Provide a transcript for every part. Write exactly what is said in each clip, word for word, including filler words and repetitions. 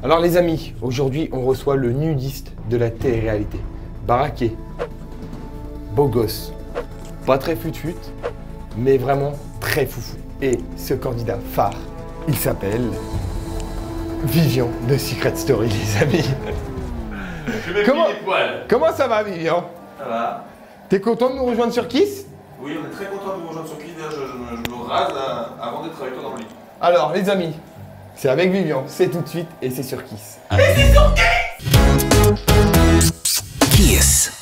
Alors les amis, aujourd'hui on reçoit le nudiste de la télé-réalité. Baraqué, beau gosse, pas très fut-fut, mais vraiment très foufou. Et ce candidat phare, il s'appelle Vivian de Secret Story, les amis. Je vais comment, comment ça va Vivian? Ça va. T'es content de nous rejoindre sur Kiss? Oui, on est très content de nous rejoindre sur Kiss. Je, je, je me rase à, avant d'être avec toi dans le lit. Alors les amis, c'est avec Vivian, c'est tout de suite et c'est sur Kiss. Et c'est sur Kiss. Kiss.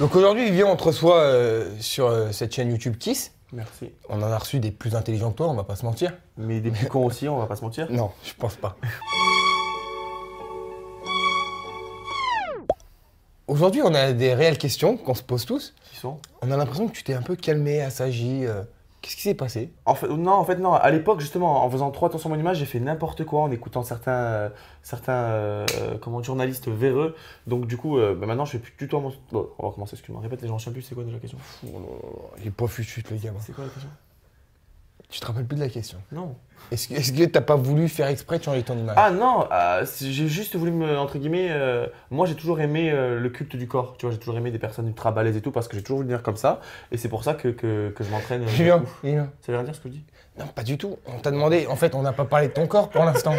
Donc aujourd'hui, Vivian, on te reçoit euh, sur euh, cette chaîne YouTube Kiss. Merci. On en a reçu des plus intelligents que toi, on va pas se mentir. Mais des plus cons aussi, on va pas se mentir. Non, je pense pas. Aujourd'hui, on a des réelles questions qu'on se pose tous. Qui sont? On a l'impression que tu t'es un peu calmé, assagi. Euh... Qu'est-ce qui s'est passé? En fait, non, en fait, non. À l'époque, justement, en faisant trop attention à mon image, j'ai fait n'importe quoi en écoutant certains, euh, certains euh, comment, journalistes véreux. Donc, du coup, euh, bah, maintenant, je fais plus du tout à mon. Bon, on va commencer, excuse-moi. Répète, les gens, je sais plus, c'est quoi déjà la question? Pff, oh là là, il est pas fuchute, le gamin. C'est quoi la question? Tu te rappelles plus de la question? Non. Est-ce que est-ce que t'as pas voulu faire exprès de changer ton image? Ah non, euh, j'ai juste voulu me, entre guillemets, euh, moi j'ai toujours aimé euh, le culte du corps, tu vois, j'ai toujours aimé des personnes ultra balèzes et tout parce que j'ai toujours voulu devenir comme ça et c'est pour ça que, que, que je m'entraîne. Julien, Julien, ça veut rien dire ce que je dis? Non, pas du tout, on t'a demandé, en fait on n'a pas parlé de ton corps pour l'instant,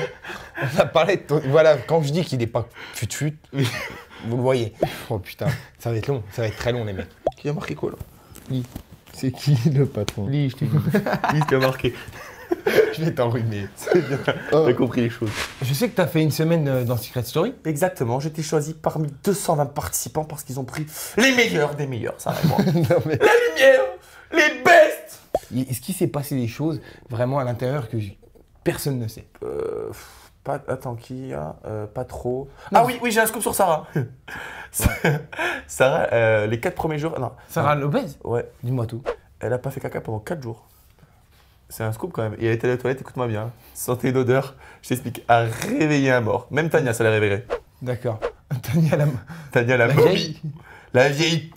on a parlé de ton... Voilà, quand je dis qu'il n'est pas fut-fut, vous le voyez. Oh putain, ça va être long, ça va être très long les mecs. Qui a marqué quoi là? Oui. C'est qui le patron? Lui, je t'ai dit. Lui, t'as marqué. Je vais t'enrhumer. Oh. T'as compris les choses. Je sais que t'as fait une semaine dans Secret Story. Exactement. J'ai été choisi parmi deux cent vingt participants parce qu'ils ont pris les meilleurs des meilleurs. Ça va, moi. Non, mais... La lumière, les bestes. Est-ce qu'il s'est passé des choses vraiment à l'intérieur que personne ne sait? euh... Pas, attends, qui hein, euh, pas trop. Non. Ah oui, oui, j'ai un scoop sur Sarah. Sarah, euh, les quatre premiers jours. Non. Sarah Lopez? Ouais. Dis-moi tout. Elle a pas fait caca pendant quatre jours. C'est un scoop quand même. Et elle était à la toilette, écoute-moi bien. Sentez une odeur, je t'explique, à réveiller un mort. Même Tanya, ça l'a réveillé. D'accord. Tanya la. Tanya la, la vieille. La vieille.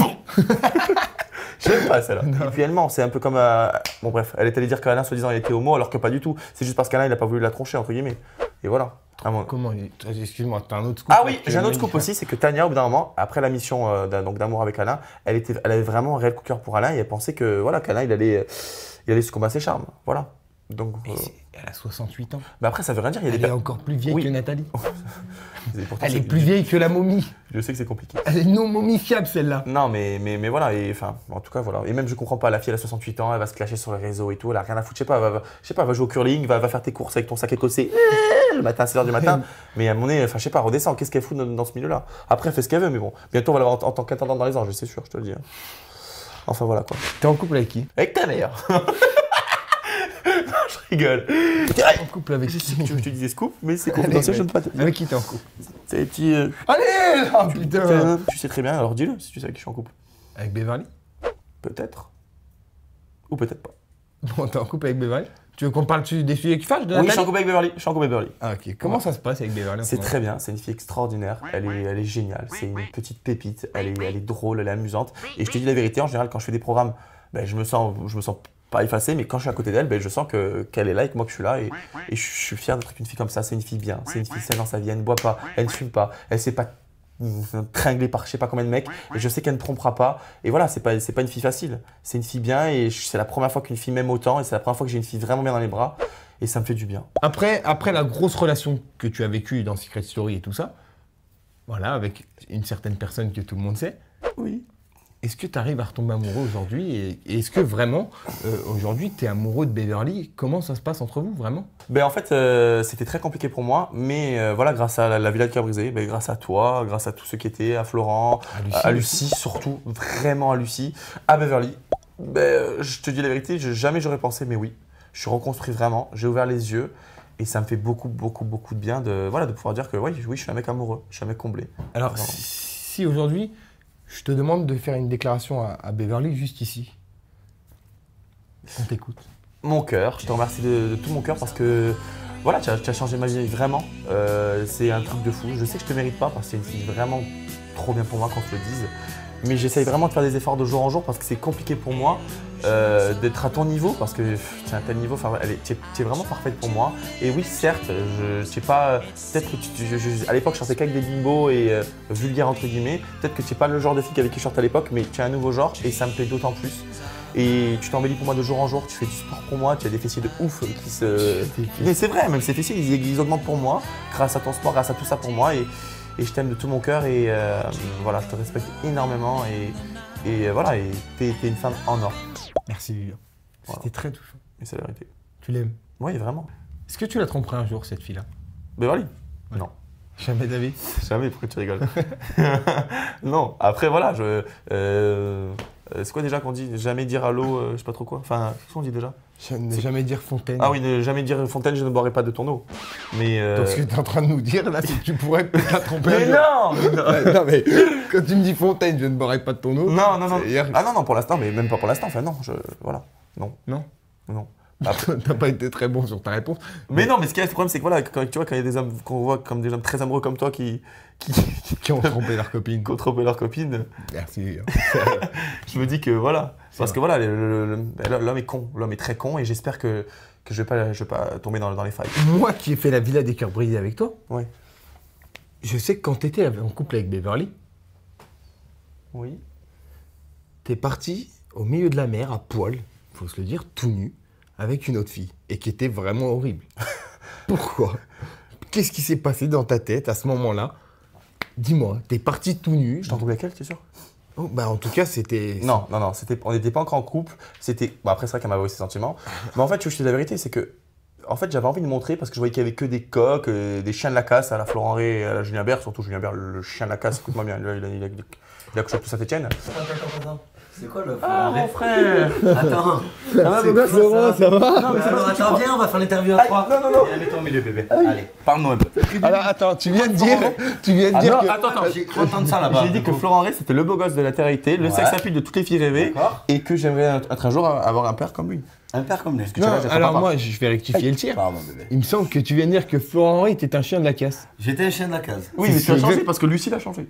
J'aime pas celle-là. Et puis elle ment, c'est un peu comme. Euh... Bon, bref, elle est allée dire qu'Alain, soi-disant, il était homo, alors que pas du tout. C'est juste parce qu'Alain, il a pas voulu la troncher, entre guillemets. Et voilà. Vraiment. Comment il... Excuse-moi, t'as un autre scoop? Ah oui, j'ai un autre scoop aussi, c'est que Tanya, au bout d'un moment, après la mission euh, d'amour avec Alain, elle, était... elle avait vraiment un réel coup de cœur pour Alain et elle pensait que, voilà, qu'Alain, il allait... il allait succomber à ses charmes. Voilà. Donc. Euh... Elle a soixante-huit ans. Mais après, ça veut rien dire. Il y a elle des... est encore plus vieille oui. que Nathalie. Pourtant, elle est plus vieille que la momie. Je sais que c'est compliqué. Elle est non momifiable celle-là. Non, mais, mais, mais voilà. Et, enfin, en tout cas, voilà. Et même, je comprends pas. La fille, elle a soixante-huit ans, elle va se clasher sur les réseaux et tout. Elle a rien à foutre. Je sais pas, va, va, je sais pas, va jouer au curling, va, va faire tes courses avec ton sac écossais le matin à six heures du matin. Mais à mon nez, enfin, je sais pas, redescend. Qu'est-ce qu'elle fout dans, dans ce milieu-là? Après, elle fait ce qu'elle veut, mais bon. Bientôt, on va l'avoir en, en tant qu'intendant dans les anges, c'est sûr, je te le dis. Hein. Enfin, voilà quoi. T'es en couple avec qui? Avec ta mère. Je rigole. T'es en couple avec qui? Je te disais scoop, mais c'est confidentiel, je ne peux pas te dire. Avec qui t'es en couple? C'est les petits... Euh... Allez oh, tu, putain. Tu sais très bien, alors dis-le si tu sais avec qui je suis en couple. Avec Beverly? Peut-être. Ou peut-être pas. Bon, t'es en couple avec Beverly? Tu veux qu'on parle des sujets qui fâchent de la Oui, je suis en couple avec Beverly. Je suis en couple avec Beverly. Ah, ok. Comment ouais. ça se passe avec Beverly? C'est très bien. C'est une fille extraordinaire. Elle est, elle est géniale. C'est une petite pépite. Elle est, elle est drôle, elle est amusante. Et je te dis la vérité, en général, quand je fais des programmes, ben, je me sens... Je me sens pas effacée, mais quand je suis à côté d'elle, ben, je sens que qu'elle est là et que moi que je suis là et, et je suis fier d'être avec une fille comme ça. C'est une fille bien, c'est une fille saine dans sa vie, elle ne boit pas, elle ne fume pas, elle ne s'est pas tringlée par je sais pas combien de mecs et je sais qu'elle ne trompera pas et voilà, c'est pas, c'est pas une fille facile, c'est une fille bien et c'est la première fois qu'une fille m'aime autant et c'est la première fois que j'ai une fille vraiment bien dans les bras et ça me fait du bien. Après, après la grosse relation que tu as vécue dans Secret Story et tout ça, voilà, avec une certaine personne que tout le monde sait, oui. Est-ce que tu arrives à retomber amoureux aujourd'hui et est-ce que vraiment, euh, aujourd'hui, tu es amoureux de Beverly? Comment ça se passe entre vous, vraiment? Ben en fait, euh, c'était très compliqué pour moi, mais euh, voilà, grâce à la, la Villa des Coeurs Brises, ben, grâce à toi, grâce à tous ceux qui étaient, à Florent, à Lucie, à Lucie surtout, vraiment à Lucie, à Beverly, ben, je te dis la vérité, je, jamais j'aurais pensé, mais oui, je suis reconstruit vraiment, j'ai ouvert les yeux. Et ça me fait beaucoup, beaucoup, beaucoup de bien de, voilà, de pouvoir dire que oui, oui, je suis un mec amoureux, je suis un mec comblé. Alors, vraiment. Si aujourd'hui, je te demande de faire une déclaration à, à Beverly juste ici. On t'écoute. Mon cœur, je te remercie de, de tout mon cœur parce que voilà, tu as, tu as changé ma vie vraiment. Euh, c'est un truc de fou. Je sais que je te mérite pas parce que c'est une fille vraiment trop bien pour moi qu'on te le dise. mais j'essaye vraiment de faire des efforts de jour en jour parce que c'est compliqué pour moi euh, d'être à ton niveau parce que tu es à tel niveau, tu es, es vraiment parfaite pour moi. Et oui, certes, je sais pas, peut-être que tu, je, je, à l'époque je sortais qu'avec des bimbos et euh, vulgaires entre guillemets, peut-être que tu n'es pas le genre de fille avec qui je sortais à l'époque, mais tu es un nouveau genre et ça me plaît d'autant plus. Et tu t'embellis pour moi de jour en jour, tu fais du sport pour moi, tu as des fessiers de ouf qui se… Mais c'est vrai, même ces fessiers, ils, ils augmentent pour moi, grâce à ton sport, grâce à tout ça pour moi. Et, et je t'aime de tout mon cœur et euh, voilà, je te respecte énormément et, et voilà, et t'es une femme en or. Merci Vivian, voilà. C'était très touchant. Mais c'est la vérité. Tu l'aimes? Oui, vraiment. Est-ce que tu la tromperais un jour, cette fille-là? Beverly? Ouais. Non. Jamais David? Jamais, pourquoi tu rigoles? Non, après voilà, je… Euh... C'est quoi déjà qu'on dit? Jamais dire allô, euh, je sais pas trop quoi. Enfin, qu'est-ce qu'on dit déjà? Ne jamais dire fontaine. Ah oui, ne jamais dire fontaine, je ne boirai pas de ton eau. Mais euh... Donc ce que tu es en train de nous dire là, c'est que tu pourrais peut-être la tromper. Mais non, non. Non, mais quand tu me dis fontaine, je ne boirai pas de ton eau. Non, non, non. Hier... Ah non, non, pour l'instant, mais même pas pour l'instant. Enfin, non, je. Voilà. Non. Non. Non. T'as pas été très bon sur ta réponse. Mais, mais non, mais ce qu'il y a, le problème, c'est que voilà, quand, tu vois, quand il y a des hommes qu'on voit comme des hommes très amoureux comme toi qui. Qui, qui ont trompé leur copine. Qui ont trompé leur copine. Merci. Je me dis que voilà. Parce vrai. Que voilà, l'homme est con. L'homme est très con et j'espère que, que je ne vais, vais pas tomber dans, dans les failles. Moi qui ai fait la Villa des Coeurs Brisés avec toi, oui. Je sais que quand tu étais en couple avec Beverly, oui. Tu es parti au milieu de la mer à poil, il faut se le dire, tout nu. Avec une autre fille, et qui était vraiment horrible. Pourquoi? Qu'est-ce qui s'est passé dans ta tête à ce moment-là? Dis-moi, t'es parti tout nu. Je t'en trouve laquelle, t'es sûr? Oh, bah en tout cas, c'était… Non, non, non, c'était, on n'était pas encore en couple, c'était… Bon, après, c'est vrai qu'elle m'avait aussi ses sentiments. Mais en fait, je te dis la vérité, c'est que… En fait, j'avais envie de montrer parce que je voyais qu'il n'y avait que des coqs, euh, des chiens de la casse à la Florent Ré, à la Julien Bert, surtout Julien Bert, le chien de la casse, écoute-moi bien, il a, il a, il a, il a couché tout Saint-Etienne. C'est quoi le frère? Ah mon frère. Attends. Ça va mon gars, Florent, ça va? Non mais alors, attends, viens, on va faire l'interview à trois. Non, non, non. Allez, mets-toi au milieu bébé. Aïe. Allez, parle-nous un peu. Alors attends, tu viens de dire… Tu viens de dire que… Attends, attends, j'ai cru entendre ça là-bas. J'ai dit que Florent Ré, c'était le beau gosse de la télé-réalité, le sexe appeal de toutes les filles rêvées et que j'aimerais être un jour avoir un père comme lui. Un père comme lui. Non, alors moi, je vais rectifier le tir. Il me semble que tu viens de dire que Florent Ré était un chien de la casse. J'étais un chien de la casse. Oui, mais tu as changé parce que Lucie l'a changé.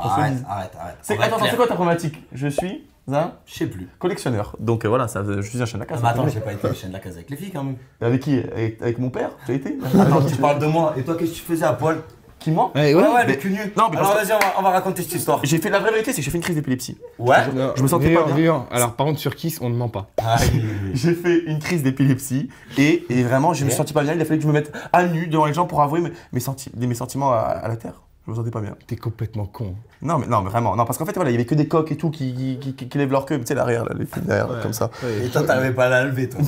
Arrête, arrête, arrête. Attends, c'est quoi ta problématique? Je suis… Hein? Je sais plus. Collectionneur. Donc euh, voilà, ça, je suis un chien de la case. Ah, attends, j'ai pas été un chien de la case avec les filles quand même. Avec qui? Avec, avec mon père? Tu as été? Attends, tu parles de moi. Et toi, qu'est-ce que tu faisais à poil? Qui, moi? Eh, ouais, ah ouais, mais... le cul nu. Non, mais alors vas-y, on va, on va raconter cette histoire. J'ai fait la vraie vérité, c'est que j'ai fait une crise d'épilepsie. Ouais. Je, je me sentais bien, pas bien. Bien. Alors par contre, sur Kiss, on ne ment pas. Ah, oui, oui, oui. J'ai fait une crise d'épilepsie et, et vraiment, je ouais. me sentais pas bien. Il a fallu que je me mette à nu devant les gens pour avouer mes, mes, senti mes sentiments à, à la terre. Je me sentais pas bien. T'es complètement con. Non mais, non, mais vraiment. Non, parce qu'en fait, voilà, il y avait que des coqs et tout qui, qui, qui, qui lèvent leur queue, tu sais, l'arrière, là, les filles derrière, ouais, comme ça. Ouais, et toi, t'arrivais pas à la lever, toi.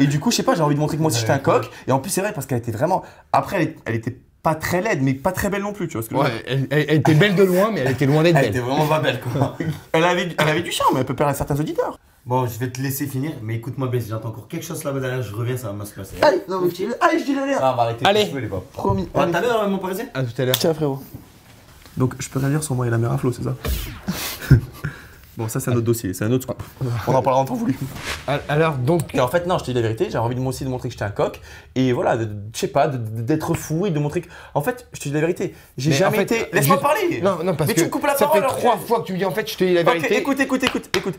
Et du coup, je sais pas, j'ai envie de montrer que moi aussi, j'étais un coq. Et en plus, c'est vrai, parce qu'elle était vraiment… Après, elle, elle était pas très laide, mais pas très belle non plus, tu vois ce que ouais, je veux dire. Elle, elle était belle de loin, mais elle était loin d'être belle. Elle était vraiment pas belle, quoi. Elle avait, elle avait du charme, elle peut perdre à certains auditeurs. Bon, je vais te laisser finir, mais écoute-moi bien, si j'entends encore quelque chose là-bas derrière, je reviens, ça va me se passer. Allez, non, mais je dis, allez, je dis derrière. Ah, on va arrêter, allez, les pas. Promis. À tout à l'heure, mon parisien. À tout à l'heure. Ciao, frérot. Donc, je peux rien dire sur moi et la mer à flot, c'est ça? Bon, ça, c'est un autre dossier, c'est un autre. On en parlera en temps voulu. Alors, donc. Et en fait, non, je te dis la vérité, j'avais envie de moi aussi de montrer que j'étais un coq. Et voilà, je sais pas, d'être fou et de montrer que. En fait, je te dis la vérité, j'ai jamais en fait, été. Laisse-moi je... parler. Non, non, parce mais que. Mais tu me coupes la ça parole. Ça fait trois fois que tu me dis, en fait, je te dis la vérité. Okay, écoute, écoute, écoute, écoute.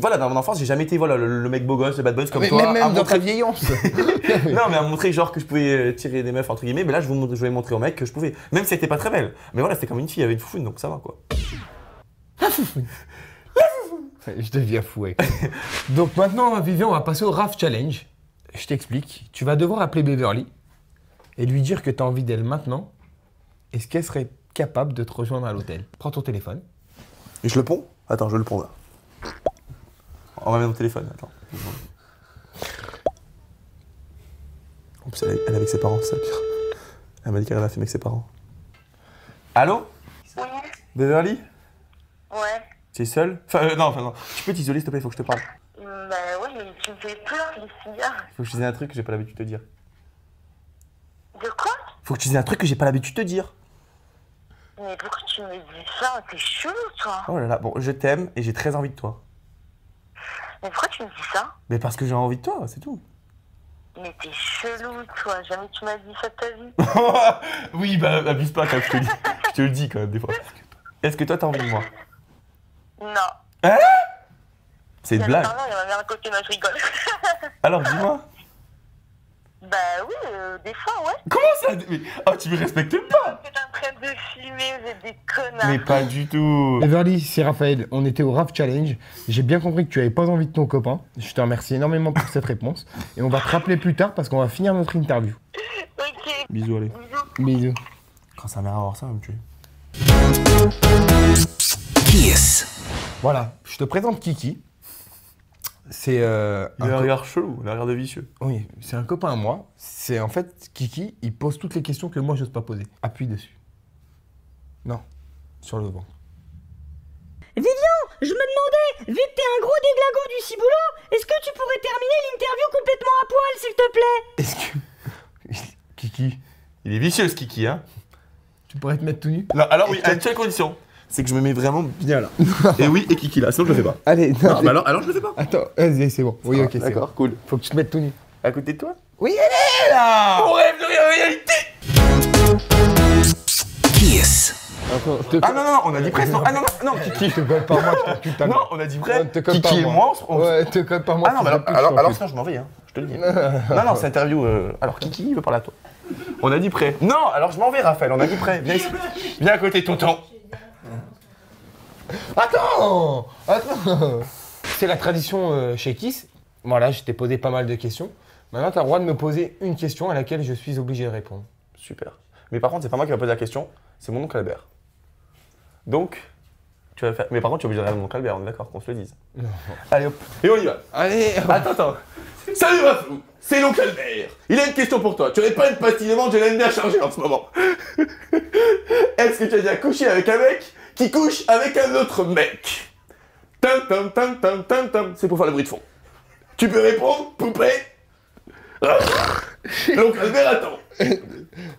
Voilà, dans mon enfance, j'ai jamais été voilà, le, le mec beau gosse, le bad boys comme mais, toi. Mais même à dans montrer... ta vieillance. Non, mais à montrer genre que je pouvais tirer des meufs, entre guillemets. Mais là, je, vous, je vais montrer au mec que je pouvais. Même si elle était pas très belle. Mais voilà, c'était comme une fille, elle avait une foufoune, donc ça va quoi. La foufoune. Je deviens fouet. Donc maintenant, Vivian, on va passer au R A F Challenge. Je t'explique. Tu vas devoir appeler Beverly et lui dire que tu as envie d'elle maintenant. Est-ce qu'elle serait capable de te rejoindre à l'hôtel? Prends ton téléphone. Et je le ponds? Attends, je le ponds là. On va mettre mon téléphone. Attends. En plus, elle est avec ses parents, c'est pire. Elle m'a dit qu'elle avait filmé avec ses parents. Allô? Oui. Beverly? Ouais. T'es seule? Enfin, euh, non, enfin, non. Tu peux t'isoler, s'il te plaît, il faut que je te parle. Bah ouais, mais tu me fais peur, ici. Hein. Faut que je te dise un truc que j'ai pas l'habitude de te dire. De quoi? Faut que je te dise un truc que j'ai pas l'habitude de te dire. Mais pourquoi tu me dis ça? T'es chelou, toi. Oh là là, bon, je t'aime et j'ai très envie de toi. Mais pourquoi tu me dis ça? Mais parce que j'ai envie de toi, c'est tout. Mais t'es chelou, toi. Jamais tu m'as dit ça de ta vie. Oui, bah abuse pas quand je te le dis. Je te le dis quand même, des fois. Est-ce que toi, t'as envie de moi? Non. Hein? C'est une blague. Non, non, il y avait un côté, moi je rigole. Alors, dis-moi. Bah oui, euh, des fois, ouais. Comment ça? Mais... Oh, tu me respectes pas. T'es en train de filmer, j'ai des connards. Mais pas du tout. Beverly, c'est Raphaël. On était au R A F Challenge. J'ai bien compris que tu n'avais pas envie de ton copain. Je te remercie énormément pour cette réponse. Et on va te rappeler plus tard parce qu'on va finir notre interview. Ok. Bisous, allez. Bisous. Bisous. Quand sa mère va voir ça, elle va me tuer. Kiss. Voilà, je te présente Kiki. C'est euh, il a un regard chelou, il a un regard de vicieux. Oui, c'est un copain à moi. C'est en fait, Kiki, il pose toutes les questions que moi, j'ose pas poser. Appuie dessus. Non, sur le ventre. Vivian, je me demandais, vite, t'es un gros déglingo du ciboulot. Est-ce que tu pourrais terminer l'interview complètement à poil, s'il te plaît? Est-ce que... Kiki, il est vicieux, ce Kiki, hein. Tu pourrais te mettre tout nu? Non, alors oui, à quelle condition? C'est que je me mets vraiment bien là. Et oui, et Kiki là, sinon je le fais pas. Allez, non, non bah alors, alors je le fais pas. Attends, vas-y, c'est bon. Oui, ah, ok, d'accord, cool. Faut que tu te mettes tout nu. À côté de toi? Oui, elle est là. On rêve de réalité. Kiss. Attends, ah non, non, on a dit presque. Ah non, non, non, Kiki. Te colle par moi, je te... Non, on a dit vrai. Kiki et moi, on se... Ouais, te colle par moi. Ah non, bah alors, alors, alors sinon je m'en vais, hein. Je te le dis. Non, non, cette interview. Euh... Alors Kiki, il veut parler à toi. On a dit prêt. Non, alors je m'en vais, Raphaël, on a dit prêt. Viens ici. Viens à côté de tonton. Attends, attends. C'est la tradition euh, chez Kiss. Voilà, je t'ai posé pas mal de questions. Maintenant, tu as le droit de me poser une question à laquelle je suis obligé de répondre. Super. Mais par contre, c'est pas moi qui va poser la question, c'est mon oncle Albert. Donc, tu vas faire... Mais par contre, tu es obligé de répondre à mon oncle Albert, on est d'accord qu'on se le dise. Non. Allez, hop. Et on y va. Allez. Attends, attends. Salut, Rafou. C'est l'oncle Albert. Il a une question pour toi. Tu n'avais pas une pastille de menthe, j'ai la à charger en ce moment. Est-ce que tu as déjà couché avec un mec qui couche avec un autre mec? Tam tam tam tam tam tam. C'est pour faire le bruit de fond. Tu peux répondre, poupée? L'oncle Albert attend.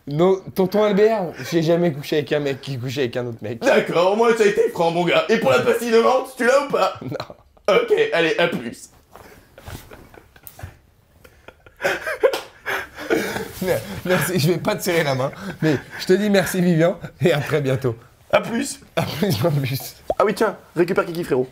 Non, tonton Albert, j'ai jamais couché avec un mec qui couchait avec un autre mec. D'accord, au moins ça a été franc, mon gars. Et pour la pastille de menthe, tu l'as ou pas? Non. Ok, allez, à plus. Merci, je vais pas te serrer la main. Mais je te dis merci, Vivian, et à très bientôt. A plus. A plus, à plus. Ah oui, tiens, récupère Kiki, frérot.